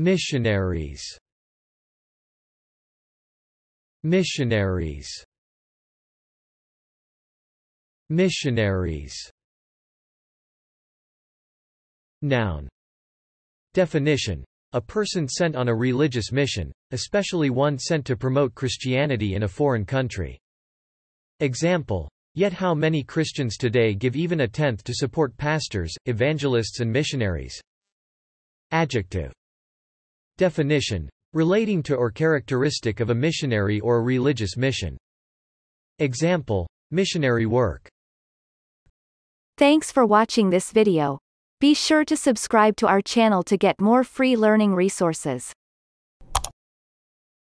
Missionaries. Missionaries. Missionaries. Noun. Definition. A person sent on a religious mission, especially one sent to promote Christianity in a foreign country. Example. Yet how many Christians today give even a tenth to support pastors, evangelists and missionaries? Adjective. Definition. Relating to or characteristic of a missionary or a religious mission. Example. Missionary work. Thanks for watching this video. Be sure to subscribe to our channel to get more free learning resources.